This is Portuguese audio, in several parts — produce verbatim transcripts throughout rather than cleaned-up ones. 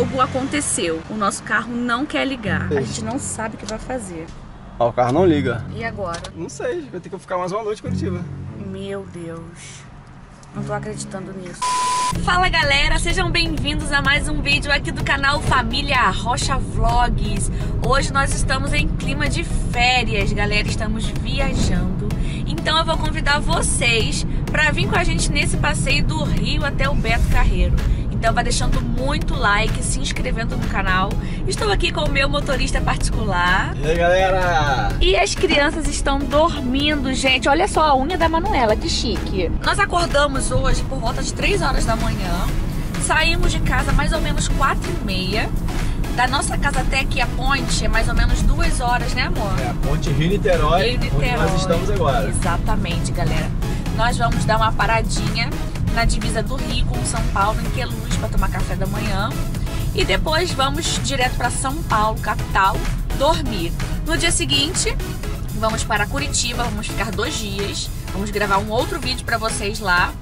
algo aconteceu. O nosso carro não quer ligar. A gente não sabe o que vai fazer. Ah, o carro não liga. E agora? Não sei, vai ter que ficar mais uma noite em Curitiba. Meu Deus. Não tô acreditando nisso. Fala galera, sejam bem-vindos a mais um vídeo aqui do canal Família Rocha Vlogs. Hoje nós estamos em clima de férias, galera, estamos viajando. Então eu vou convidar vocês para vir com a gente nesse passeio do Rio até o Beto Carrero. Então vai deixando muito like, se inscrevendo no canal. Estou aqui com o meu motorista particular. E aí, galera? E as crianças estão dormindo, gente. Olha só a unha da Manuela, que chique. Nós acordamos hoje por volta de três horas da manhã. Saímos de casa mais ou menos quatro e meia. Da nossa casa até aqui a ponte é mais ou menos duas horas, né amor? É, a ponte Rio Niterói, Rio Niterói, onde nós estamos agora. Exatamente, galera. Nós vamos dar uma paradinha na divisa do Rio com São Paulo, em Queluz, para tomar café da manhã. E depois vamos direto para São Paulo, capital, dormir. No dia seguinte, vamos para Curitiba, vamos ficar dois dias. Vamos gravar um outro vídeo para vocês lá.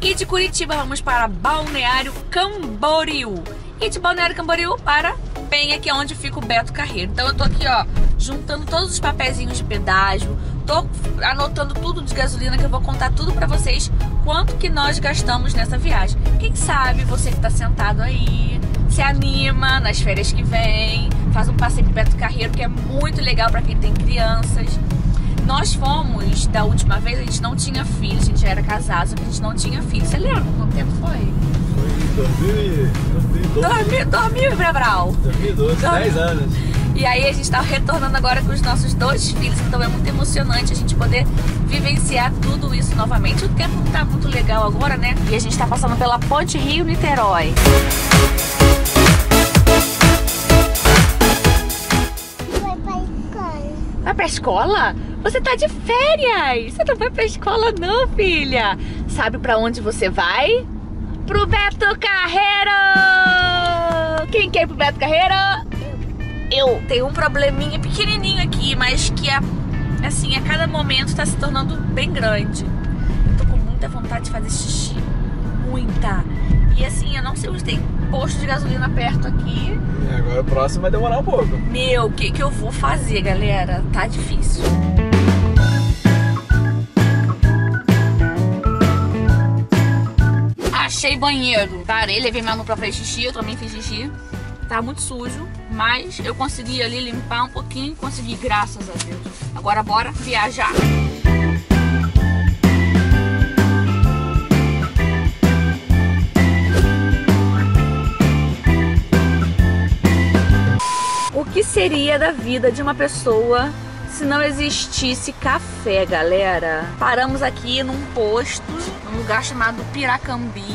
E de Curitiba vamos para Balneário Camboriú. E de Balneário Camboriú para Penha, que é onde fica o Beto Carrero. Então eu tô aqui, ó, juntando todos os papeizinhos de pedágio. Tô anotando tudo de gasolina, que eu vou contar tudo pra vocês, quanto que nós gastamos nessa viagem. Quem sabe você que tá sentado aí, se anima nas férias que vem, faz um passeio pro Beto Carrero, que é muito legal pra quem tem crianças. Nós fomos, da última vez, a gente não tinha filho, a gente já era casado, só que a gente não tinha filho. Você lembra quanto tempo foi? Foi dois mil e doze. Brau. dois mil e doze, dez anos. E aí a gente tá retornando agora com os nossos dois filhos, então é muito emocionante a gente poder vivenciar tudo isso novamente. O tempo não tá muito legal agora, né? E a gente tá passando pela ponte Rio-Niterói. Vai pra escola. Vai pra escola? Você tá de férias! Você não vai pra escola não, filha! Sabe pra onde você vai? Pro Beto Carrero! Quem quer ir pro Beto Carrero? Eu tenho um probleminha pequenininho aqui, mas que é, assim, a cada momento tá se tornando bem grande. Eu tô com muita vontade de fazer xixi, muita. E assim, eu não sei onde tem posto de gasolina perto aqui. E agora o próximo vai demorar um pouco. Meu, o que que eu vou fazer, galera? Tá difícil. Achei banheiro. Parei, levei minha mão pra fazer xixi, eu também fiz xixi. Tá muito sujo, mas eu consegui ali limpar um pouquinho, consegui, graças a Deus. Agora bora viajar. O que seria da vida de uma pessoa se não existisse café, galera? Paramos aqui num posto, num lugar chamado Piracambi,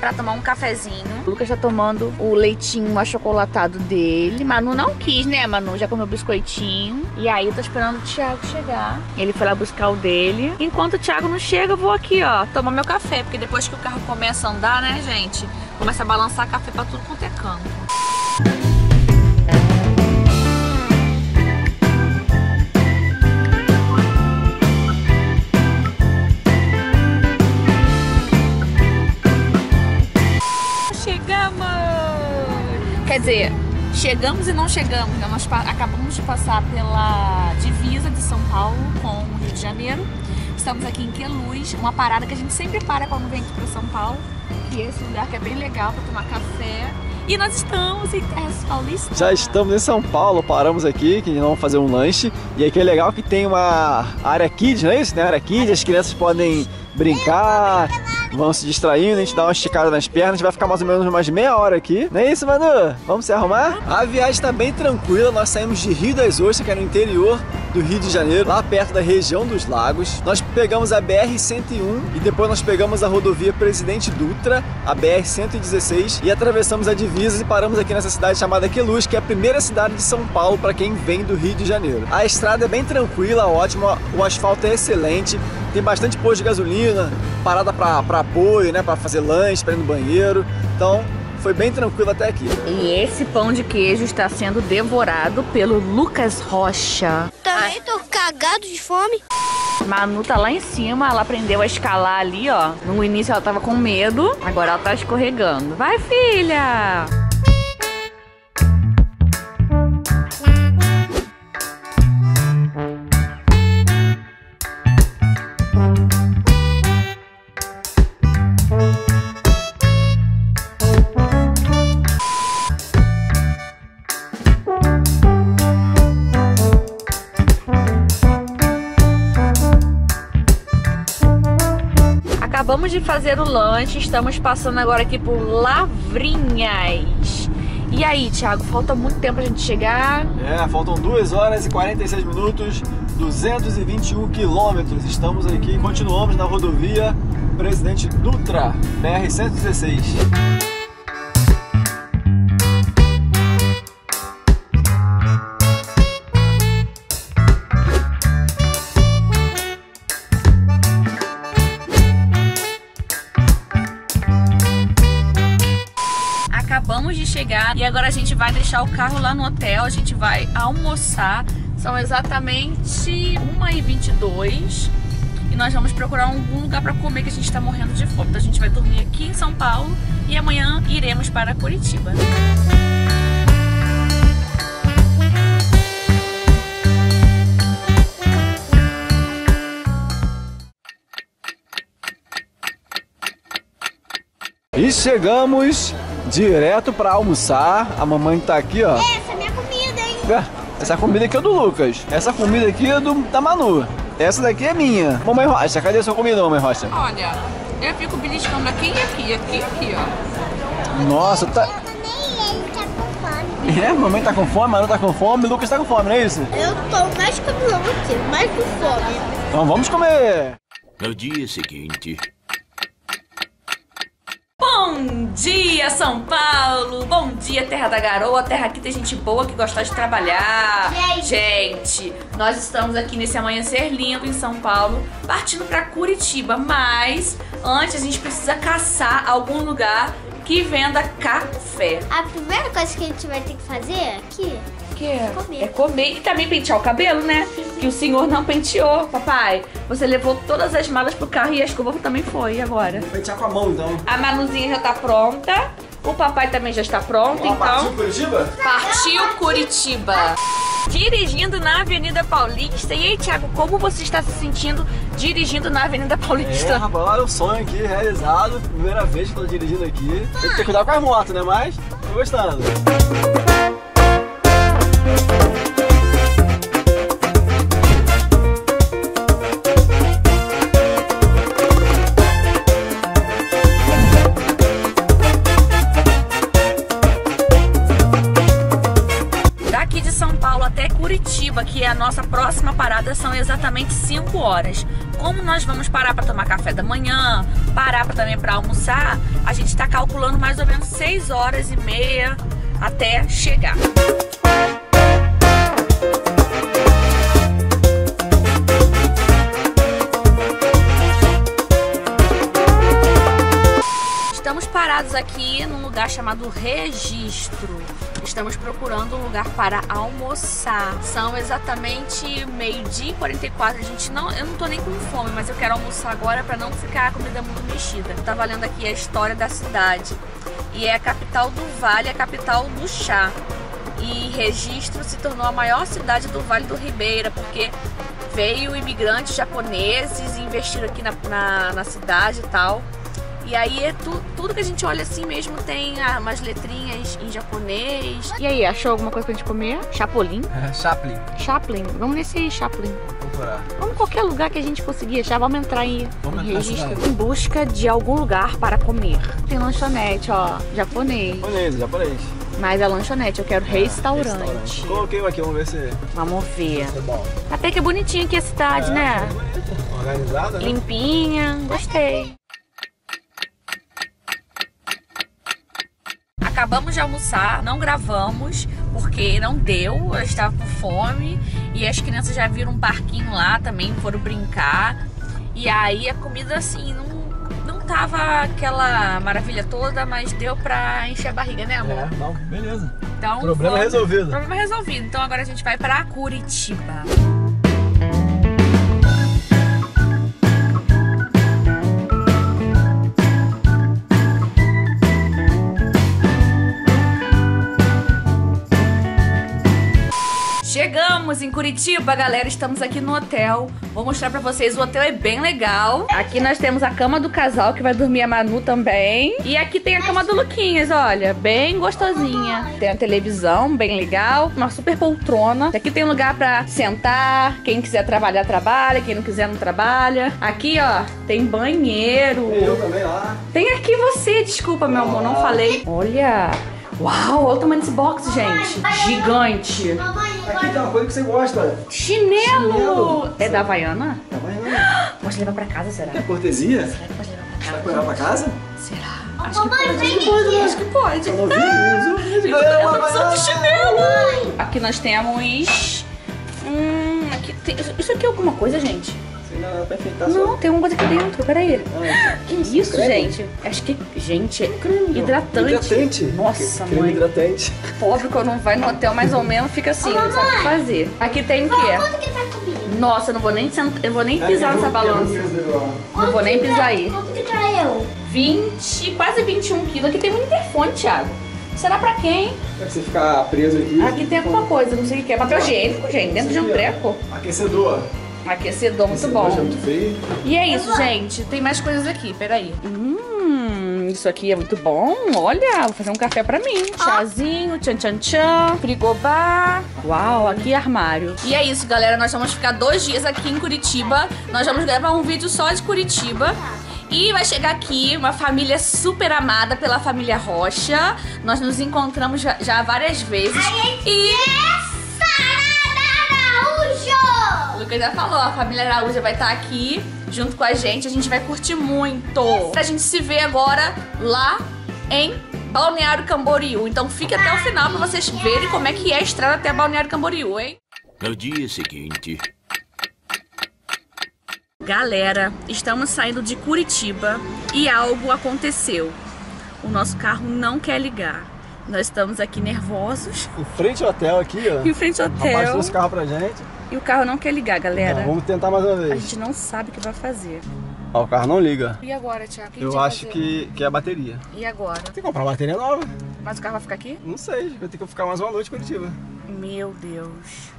pra tomar um cafezinho. O Lucas tá tomando o leitinho achocolatado dele. Manu não quis, né, Manu? Já comeu biscoitinho. E aí eu tô esperando o Thiago chegar. Ele foi lá buscar o dele. Enquanto o Thiago não chega, eu vou aqui, ó, tomar meu café. Porque depois que o carro começa a andar, né, gente, começa a balançar café pra tudo quanto é canto. Quer dizer, chegamos e não chegamos, né? Nós acabamos de passar pela divisa de São Paulo com o Rio de Janeiro. Estamos aqui em Queluz, uma parada que a gente sempre para quando vem aqui para São Paulo. E esse lugar que é bem legal para tomar café. E nós estamos em Terras Paulistas. Já estamos em São Paulo, paramos aqui, que vamos fazer um lanche. E aqui é legal que tem uma área kids, não é isso? Né? Área kids, as crianças podem brincar, vão se distraindo, a gente dá uma esticada nas pernas, a gente vai ficar mais ou menos mais meia hora aqui. Não é isso, Manu? Vamos se arrumar? A viagem tá bem tranquila, nós saímos de Rio das Ostras, que é no interior do Rio de Janeiro, lá perto da região dos lagos. Nós pegamos a B R cento e um e depois nós pegamos a rodovia Presidente Dutra, a B R cento e dezesseis, e atravessamos a divisa e paramos aqui nessa cidade chamada Queluz, que é a primeira cidade de São Paulo para quem vem do Rio de Janeiro. A estrada é bem tranquila, ótima, o asfalto é excelente, tem bastante posto de gasolina, parada para apoio, né, para fazer lanche, para ir no banheiro. Então, foi bem tranquilo até aqui. E esse pão de queijo está sendo devorado pelo Lucas Rocha. Também tô cagado de fome. Manu tá lá em cima, ela aprendeu a escalar ali, ó. No início ela tava com medo, agora ela tá escorregando. Vai, filha! acabamos de fazer o lanche, estamos passando agora aqui por Lavrinhas. E aí, Thiago, falta muito tempo pra gente chegar? É, faltam duas horas e quarenta e seis minutos, duzentos e vinte e um quilômetros. Estamos aqui, continuamos na rodovia Presidente Dutra, B R cento e dezesseis. Acabamos de chegar e agora a gente vai deixar o carro lá no hotel, a gente vai almoçar. São exatamente uma e vinte e dois e nós vamos procurar algum lugar para comer, que a gente está morrendo de fome. Então a gente vai dormir aqui em São Paulo e amanhã iremos para Curitiba. E chegamos direto pra almoçar. A mamãe tá aqui, ó. Essa é minha comida, hein? Essa comida aqui é do Lucas. Essa comida aqui é do, da Manu. Essa daqui é minha. Mamãe Rocha, cadê a sua comida, mamãe Rocha? Olha, eu fico beliscando aqui e aqui, aqui e aqui, ó. Nossa, tá... Nem ele tá com fome. É, mamãe tá com fome, Manu tá com fome, Lucas tá com fome, não é isso? Eu tô mais com fome, mais com fome. Então vamos comer. No dia seguinte... Bom dia, São Paulo! Bom dia, terra da garoa, terra aqui tem gente boa que gosta de trabalhar. Gente, gente nós estamos aqui nesse amanhecer lindo em São Paulo, partindo para Curitiba, mas antes a gente precisa caçar algum lugar que venda café. A primeira coisa que a gente vai ter que fazer aqui que? é comer. É comer e também pentear o cabelo, né? Que o senhor não penteou, papai. Você levou todas as malas pro carro e a escova também foi, e agora? Vou pentear com a mão, então. A Manuzinha já tá pronta, o papai também já está pronto, oh, então... Partiu Curitiba? Partiu Curitiba! Dirigindo na Avenida Paulista. E aí, Thiago, como você está se sentindo dirigindo na Avenida Paulista? É, rapaz, olha o sonho aqui realizado. Primeira vez que eu tô dirigindo aqui. Tem que ter cuidado com as motos, né? Mas tô gostando. Que é a nossa próxima parada, são exatamente cinco horas. Como nós vamos parar para tomar café da manhã, parar pra, também para almoçar, a gente está calculando mais ou menos seis horas e meia até chegar. Estamos parados aqui num lugar chamado Registro. Estamos procurando um lugar para almoçar. São exatamente meio-dia e quarenta e quatro. Gente, não, eu não tô nem com fome, mas eu quero almoçar agora para não ficar a comida muito mexida. Eu tava lendo aqui a história da cidade. E é a capital do Vale, a capital do chá. E Registro se tornou a maior cidade do Vale do Ribeira, porque veio imigrantes japoneses e investiram aqui na, na, na cidade e tal. E aí, é tu, tudo que a gente olha assim mesmo tem ah, umas letrinhas em japonês. E aí, achou alguma coisa pra gente comer? Chapolin? É, Chaplin. Chaplin. Vamos nesse Chaplin. Procurar. Vamos em qualquer lugar que a gente conseguir achar. Vamos entrar aí em Registro. Em busca de algum lugar para comer. Tem lanchonete, ó. Japonês. Japonês, japonês. Mas a lanchonete, eu quero é, restaurante. restaurante. Coloquei aqui, vamos ver se... Vamos ver. Se é bom. Até que é bonitinha aqui a cidade, é, né? É organizada, né? Limpinha. Gostei. Acabamos de almoçar, não gravamos porque não deu, eu estava com fome e as crianças já viram um parquinho lá também, foram brincar. E aí a comida assim, não, não tava aquela maravilha toda, mas deu pra encher a barriga, né, amor? É, não, beleza. Então, problema vamos, resolvido. Problema resolvido, então agora a gente vai pra Curitiba. Chegamos em Curitiba, galera, estamos aqui no hotel. Vou mostrar pra vocês, o hotel é bem legal. Aqui nós temos a cama do casal, que vai dormir a Manu também. E aqui tem a cama do Luquinhas, olha, bem gostosinha. Tem a televisão, bem legal, uma super poltrona. Aqui tem lugar pra sentar, quem quiser trabalhar, trabalha, quem não quiser, não trabalha. Aqui, ó, tem banheiro. Tem eu também lá. Tem aqui você, desculpa, meu amor, não falei. Olha... Uau, olha o tamanho desse box, gente. Gigante. Aqui tem uma coisa que você gosta. Chinelo. Chinelo. É da Havaiana? Da Havaiana. Pode levar pra casa, será? É cortesia? Será que pode levar pra casa? Vai levar pra casa? Será? Acho que pode, acho que pode, acho que pode. Eu tô precisando de chinelo. Aqui nós temos... Hum, aqui tem... Isso aqui é alguma coisa, gente? Não, tem uma coisa aqui dentro, peraí. Ah, que isso, creme? Gente? Acho que... Gente, creme, hidratante. Hidratante? Nossa, creme, mãe. Hidratante. Pobre quando não vai no hotel, mais ou menos, fica assim, oh, não sabe o que fazer. Aqui tem o quê? Nossa, eu não vou nem, eu vou nem pisar é, nessa balança. Não vou nem pisar aí. Quanto que traiu? vinte, quase vinte e um quilos. Aqui tem um interfone, Thiago. Será pra quem? Pra você ficar preso aqui. Aqui tem alguma coisa, não sei o que é. Papel higiênico, gente, dentro de um treco. Aquecedor. Aquecedor, muito bom. E é isso, gente. Tem mais coisas aqui, peraí. Hum, isso aqui é muito bom. Olha, vou fazer um café pra mim. Chazinho, tchan tchan tchan. Frigobar. Uau, aqui é armário. E é isso, galera. Nós vamos ficar dois dias aqui em Curitiba. Nós vamos gravar um vídeo só de Curitiba. E vai chegar aqui uma família super amada pela família Rocha. Nós nos encontramos já, já várias vezes. E... Lucas já falou, a família Araújo vai estar aqui junto com a gente, a gente vai curtir muito. A gente se vê agora lá em Balneário Camboriú, então fique até o final para vocês verem como é que é a estrada até Balneário Camboriú, hein? No dia seguinte... Galera, estamos saindo de Curitiba e algo aconteceu. O nosso carro não quer ligar. Nós estamos aqui nervosos. Em frente ao hotel aqui, ó. Em frente ao hotel. Abaixou os carros pra gente. E o carro não quer ligar, galera. Então, vamos tentar mais uma vez. A gente não sabe o que vai fazer. Ó, o carro não liga. E agora, Thiago? Que eu acho que, que é a bateria. E agora? Tem que comprar uma bateria nova. Mas o carro vai ficar aqui? Não sei, vai ter que ficar mais uma noite em Curitiba. Meu Deus.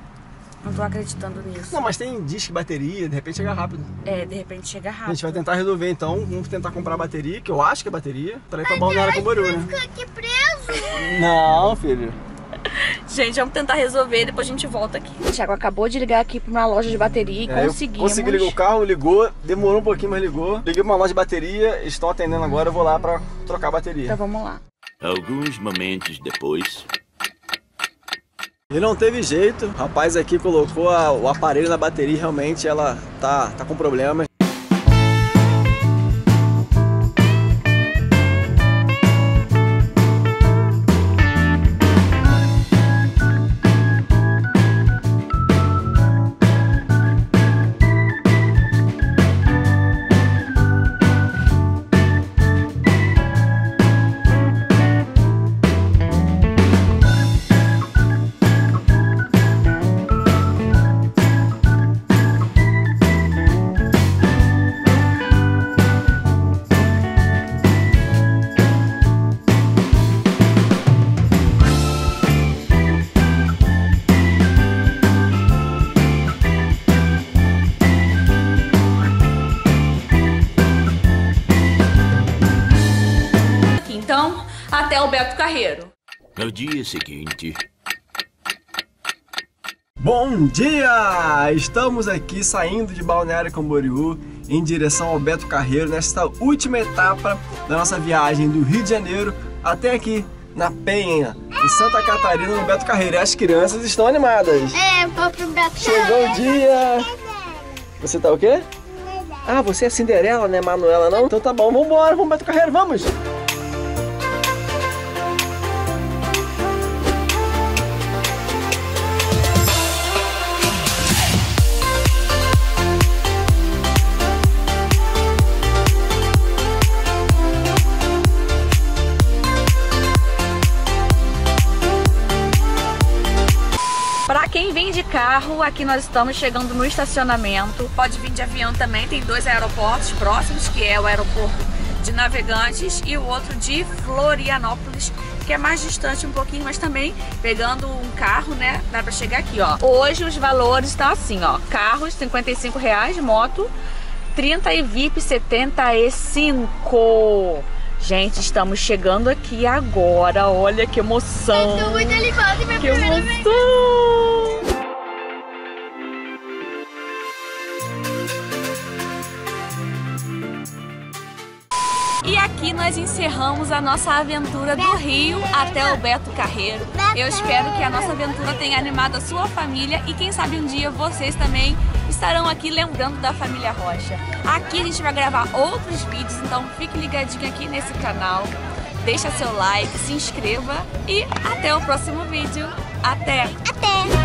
Não tô acreditando nisso. Não, mas tem disco de bateria, de repente chega rápido. É, de repente chega rápido. A gente vai tentar resolver então, vamos tentar comprar a bateria, que eu acho que é bateria, pra ir pra Balneário Camboriú, né? Ficar aqui preso? Não, filho. Gente, vamos tentar resolver, depois a gente volta aqui. O Thiago acabou de ligar aqui pra uma loja de bateria e é, conseguimos. Consegui ligar o carro, ligou, demorou um pouquinho, mas ligou. Liguei pra uma loja de bateria, estão atendendo agora, eu vou lá pra trocar a bateria. Então vamos lá. Alguns momentos depois... E não teve jeito, o rapaz aqui colocou a, o aparelho na bateria e realmente ela tá, tá com problemas. Até o Beto Carrero. No dia seguinte... Bom dia! Estamos aqui saindo de Balneário Camboriú em direção ao Beto Carrero nesta última etapa da nossa viagem do Rio de Janeiro até aqui na Penha, em Santa Catarina, no Beto Carrero. E as crianças estão animadas. É, eu vou pro Beto Carrero. Chegou o dia! Você tá o quê? Ah, você é Cinderela, né? Manuela não? Então tá bom, vamos embora, vamos Beto Carrero, vamos! Carro, aqui nós estamos chegando no estacionamento. Pode vir de avião também, tem dois aeroportos próximos, que é o aeroporto de Navegantes e o outro de Florianópolis, que é mais distante um pouquinho, mas também pegando um carro, né, dá pra chegar aqui, ó. Hoje os valores estão assim, ó, carros cinquenta e cinco reais, moto trinta e V I P setenta e cinco. Gente, estamos chegando aqui agora, olha que emoção. Eu tô muito animada, minha que primeira emoção. Vez. E aqui nós encerramos a nossa aventura do Rio até o Beto Carrero. Eu espero que a nossa aventura tenha animado a sua família e quem sabe um dia vocês também estarão aqui lembrando da família Rocha. Aqui a gente vai gravar outros vídeos, então fique ligadinho aqui nesse canal. Deixa seu like, se inscreva e até o próximo vídeo. Até! Até!